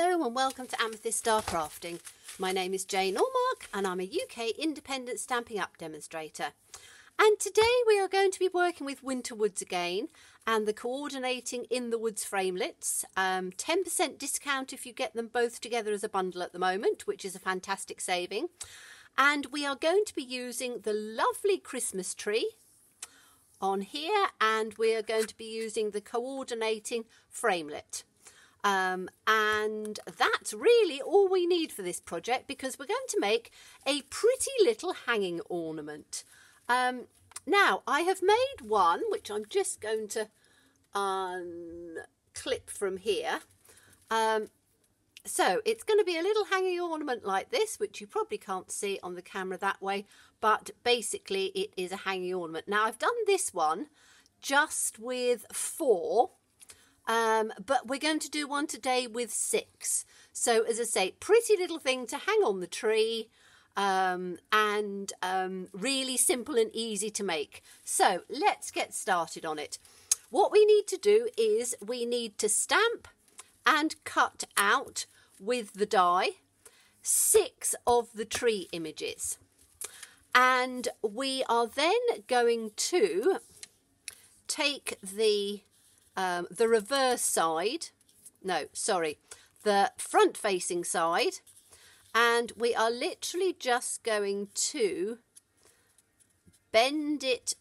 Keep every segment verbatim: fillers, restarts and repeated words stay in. Hello and welcome to Amethyst Star Crafting. My name is Jane Allmark and I'm a U K independent Stampin' Up demonstrator. And today we are going to be working with Winter Woods again and the Coordinating in the Woods framelits. Um, ten percent discount if you get them both together as a bundle at the moment, which is a fantastic saving. And we are going to be using the lovely Christmas tree on here, and we are going to be using the Coordinating framelit. Um, and that's really all we need for this project, because we're going to make a pretty little hanging ornament. Um, now, I have made one, which I'm just going to unclip from here. Um, so it's going to be a little hanging ornament like this, which you probably can't see on the camera that way, but basically it is a hanging ornament. Now, I've done this one just with four. Um, but we're going to do one today with six. So as I say, pretty little thing to hang on the tree, um, and um, really simple and easy to make. So let's get started on it. What we need to do is we need to stamp and cut out with the die six of the tree images. And we are then going to take the Um, the reverse side, no, sorry, the front facing side, and we are literally just going to bend it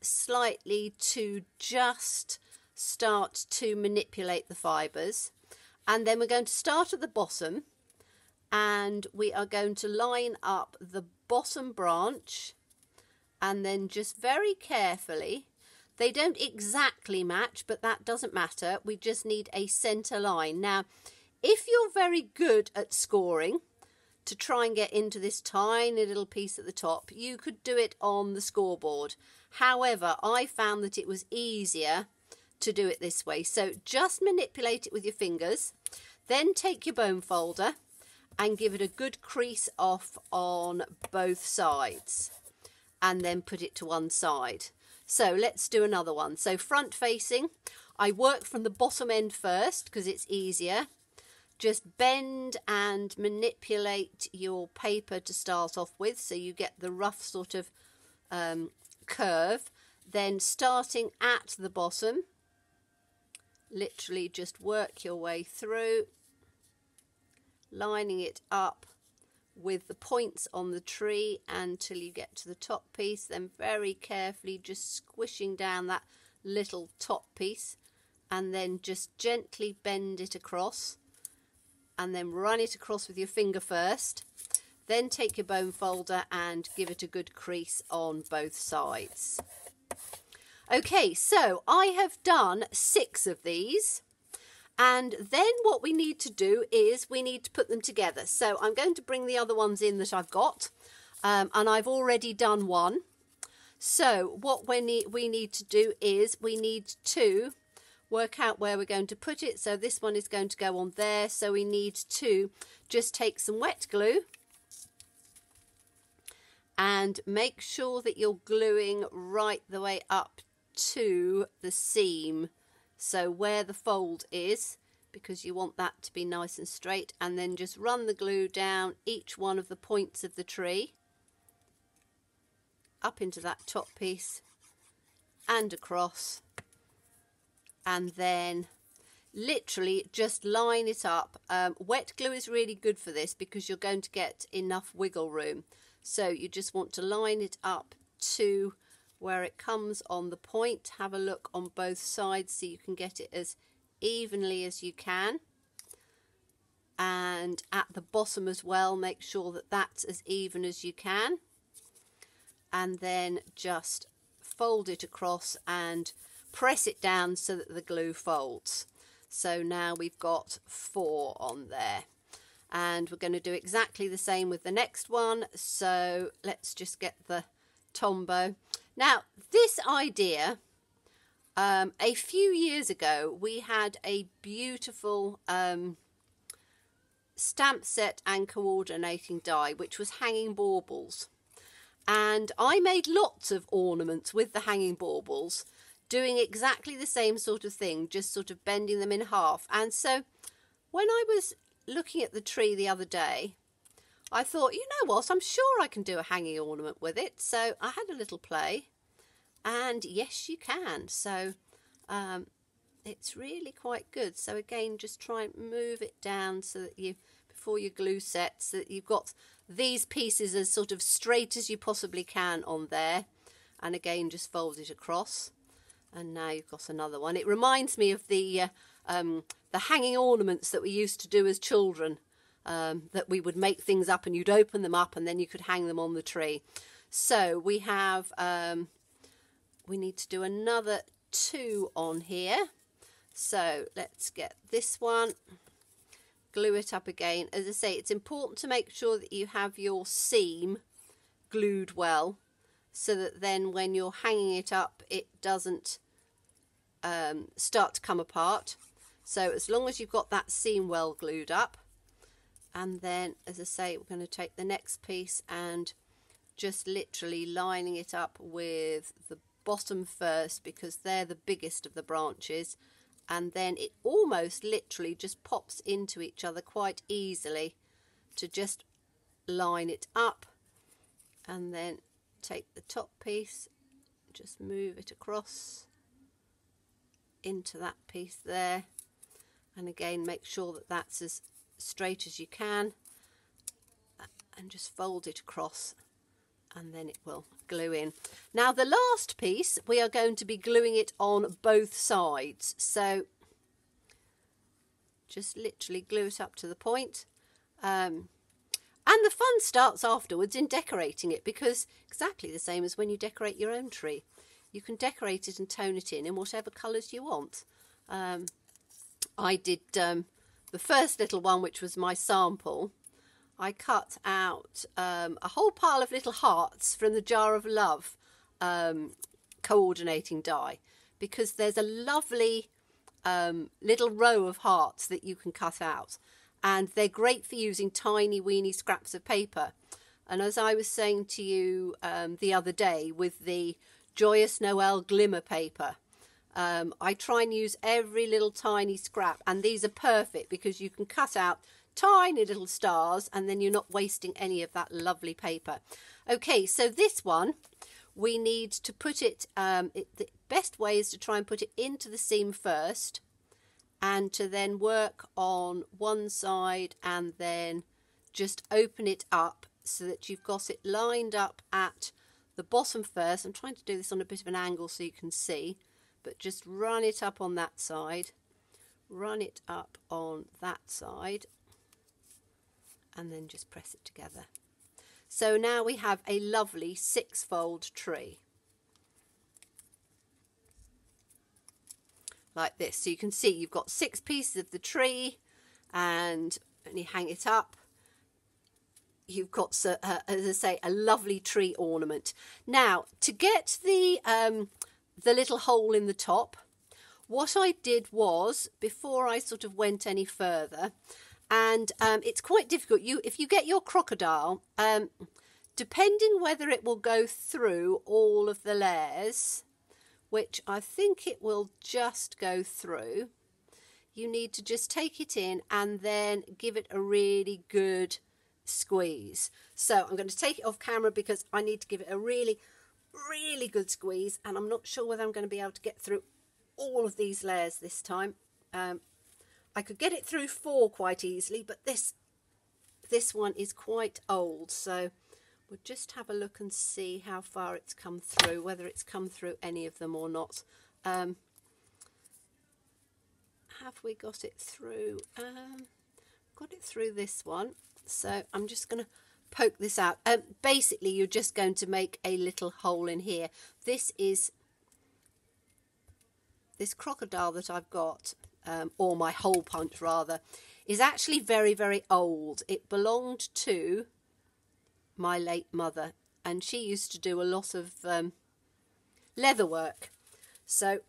slightly to just start to manipulate the fibres. And then we're going to start at the bottom, and we are going to line up the bottom branch, and then just very carefully. They don't exactly match, but that doesn't matter. We just need a centre line. Now, if you're very good at scoring, to try and get into this tiny little piece at the top, you could do it on the scoreboard. However, I found that it was easier to do it this way. So just manipulate it with your fingers, then take your bone folder and give it a good crease off on both sides, and then put it to one side. So let's do another one. So front facing, I work from the bottom end first because it's easier. Just bend and manipulate your paper to start off with so you get the rough sort of um, curve. Then starting at the bottom, literally just work your way through, lining it up with the points on the tree until you get to the top piece, then very carefully just squishing down that little top piece, and then just gently bend it across, and then run it across with your finger first, then take your bone folder and give it a good crease on both sides. Okay, so I have done six of these. And then what we need to do is we need to put them together. So I'm going to bring the other ones in that I've got, um, and I've already done one. So what we need, we need to do is we need to work out where we're going to put it. So this one is going to go on there. So we need to just take some wet glue and make sure that you're gluing right the way up to the seam. So where the fold is, because you want that to be nice and straight, and then just run the glue down each one of the points of the tree, up into that top piece and across, and then literally just line it up. Um, wet glue is really good for this because you're going to get enough wiggle room. So you just want to line it up to where it comes on the point. Have a look on both sides so you can get it as evenly as you can, and at the bottom as well, make sure that that's as even as you can, and then just fold it across and press it down so that the glue folds. So now we've got four on there, and we're going to do exactly the same with the next one. So let's just get the Tombow. Now, this idea, um, a few years ago, we had a beautiful um, stamp set and coordinating die, which was hanging baubles. And I made lots of ornaments with the hanging baubles, doing exactly the same sort of thing, just sort of bending them in half. And so when I was looking at the tree the other day, I thought, you know what, I'm sure I can do a hanging ornament with it. So I had a little play, and yes, you can. So um, it's really quite good. So again, just try and move it down so that you, before your glue sets, so that you've got these pieces as sort of straight as you possibly can on there. And again, just fold it across. And now you've got another one. It reminds me of the uh, um, the hanging ornaments that we used to do as children, um, that we would make things up and you'd open them up and then you could hang them on the tree. So we have, um, we need to do another two on here. So let's get this one, glue it up again. As I say, it's important to make sure that you have your seam glued well, so that then when you're hanging it up, it doesn't um, start to come apart. So as long as you've got that seam well glued up, and then, as I say, we're going to take the next piece and just literally lining it up with the bottom first, because they're the biggest of the branches, and then it almost literally just pops into each other quite easily to just line it up. And then take the top piece, just move it across into that piece there, and again make sure that that's as straight as you can, and just fold it across, and then it will glue in. Now the last piece, we are going to be gluing it on both sides, so just literally glue it up to the point. um, And the fun starts afterwards in decorating it, because exactly the same as when you decorate your own tree, you can decorate it and tone it in in whatever colours you want. Um, I did um, the first little one, which was my sample. I cut out um, a whole pile of little hearts from the Jar of Love um, coordinating die, because there's a lovely um, little row of hearts that you can cut out. And they're great for using tiny, weeny scraps of paper. And as I was saying to you um, the other day with the Joyous Noel Glimmer paper, um, I try and use every little tiny scrap. And these are perfect because you can cut out tiny little stars and then you're not wasting any of that lovely paper. Okay, so this one, we need to put it, um, it the best way is to try and put it into the seam first, and to then work on one side and then just open it up so that you've got it lined up at the bottom first. I'm trying to do this on a bit of an angle so you can see, but just run it up on that side, run it up on that side, and then just press it together. So now we have a lovely six-fold tree. Like this, so you can see you've got six pieces of the tree, and when you hang it up, you've got, uh, as I say, a lovely tree ornament. Now, to get the um, the little hole in the top, what I did was, before I sort of went any further, and um, it's quite difficult. You, if you get your crocodile, um, depending whether it will go through all of the layers, which I think it will just go through, you need to just take it in and then give it a really good squeeze. So I'm going to take it off camera because I need to give it a really, really good squeeze, and I'm not sure whether I'm going to be able to get through all of these layers this time. Um, I could get it through four quite easily, but this, this one is quite old, so we'll just have a look and see how far it's come through, whether it's come through any of them or not. Um, have we got it through? Um, got it through this one. So I'm just going to poke this out. Um, basically, you're just going to make a little hole in here. This is this crocodile that I've got, um, or my hole punch rather, is actually very, very old. It belonged to my late mother, and she used to do a lot of um, leather work, so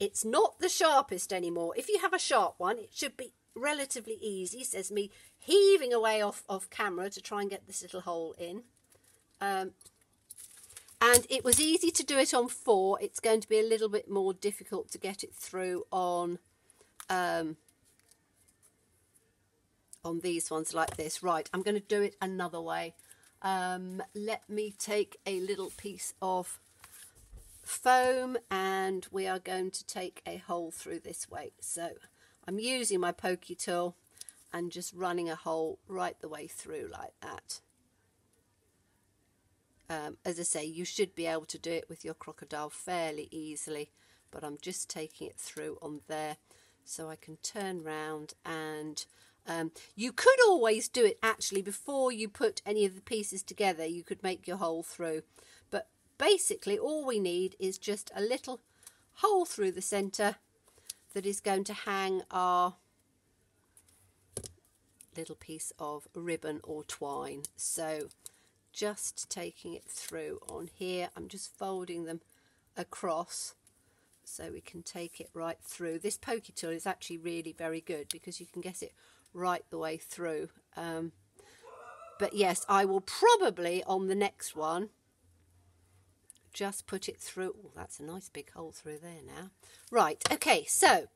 it's not the sharpest anymore. If you have a sharp one, it should be relatively easy, says me, heaving away off, off camera to try and get this little hole in. Um, and it was easy to do it on four. It's going to be a little bit more difficult to get it through on um, on these ones like this. Right, I'm going to do it another way. Um, let me take a little piece of foam, and we are going to take a hole through this way. So I'm using my pokey tool and just running a hole right the way through like that. Um, as I say, you should be able to do it with your crocodile fairly easily, but I'm just taking it through on there so I can turn round. And um, you could always do it actually before you put any of the pieces together. You could make your hole through, but basically all we need is just a little hole through the centre that is going to hang our little piece of ribbon or twine. So just taking it through on here, I'm just folding them across so we can take it right through. This pokey tool is actually really very good because you can get it right the way through. Um, but yes, I will probably on the next one just put it through. Oh, that's a nice big hole through there now. Right, okay, so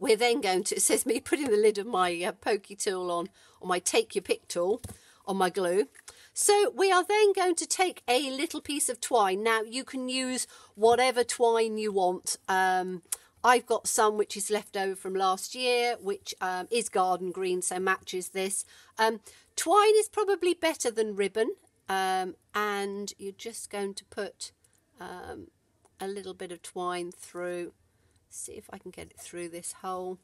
we're then going to, it says me putting the lid of my uh, pokey tool on, or my take your pick tool, on my glue. So we are then going to take a little piece of twine. Now you can use whatever twine you want. Um, I've got some which is left over from last year, which um, is garden green, so matches this. Um, twine is probably better than ribbon. Um, and you're just going to put um, a little bit of twine through. See if I can get it through this hole.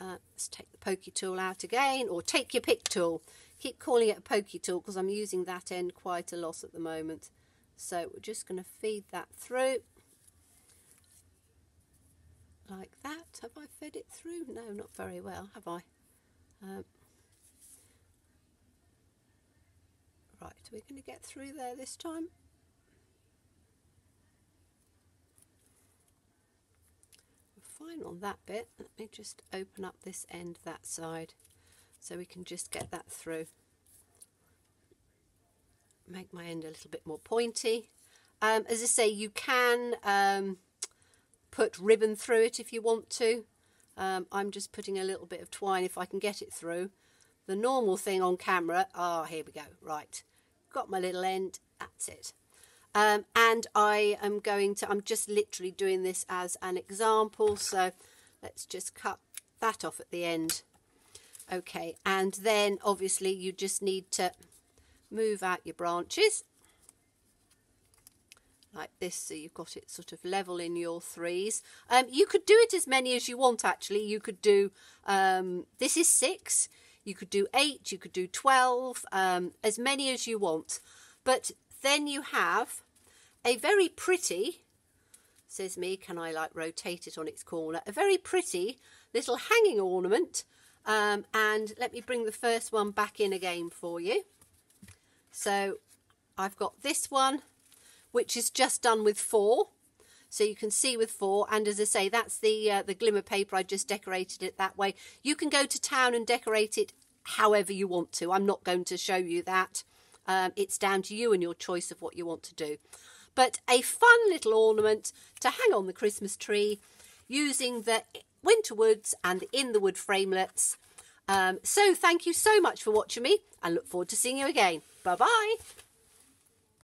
Uh, let's take the pokey tool out again, or take your pick tool. Keep calling it a pokey tool because I'm using that end quite a lot at the moment. So we're just going to feed that through like that. Have I fed it through? No, not very well, have I? Um, Right, we're going to get through there this time. We're fine on that bit. Let me just open up this end, that side, so we can just get that through. Make my end a little bit more pointy. Um, as I say, you can um, put ribbon through it if you want to. Um, I'm just putting a little bit of twine if I can get it through. The normal thing on camera, ah, oh, here we go, right. Got my little end, that's it. Um, and I am going to, I'm just literally doing this as an example, so let's just cut that off at the end. Okay, and then obviously you just need to move out your branches like this, so you've got it sort of level in your threes. Um, you could do it as many as you want, actually. You could do, um, this is six. You could do eight, you could do twelve, um, as many as you want. But then you have a very pretty, says me, can I like rotate it on its corner? A very pretty little hanging ornament. Um, and let me bring the first one back in again for you. So I've got this one, which is just done with four. So you can see with four, and as I say, that's the uh, the glimmer paper. I just decorated it that way. You can go to town and decorate it however you want to. I'm not going to show you that. Um, it's down to you and your choice of what you want to do. But a fun little ornament to hang on the Christmas tree using the Winter Woods and the In the Wood framelets. Um, so thank you so much for watching me, and look forward to seeing you again. Bye-bye.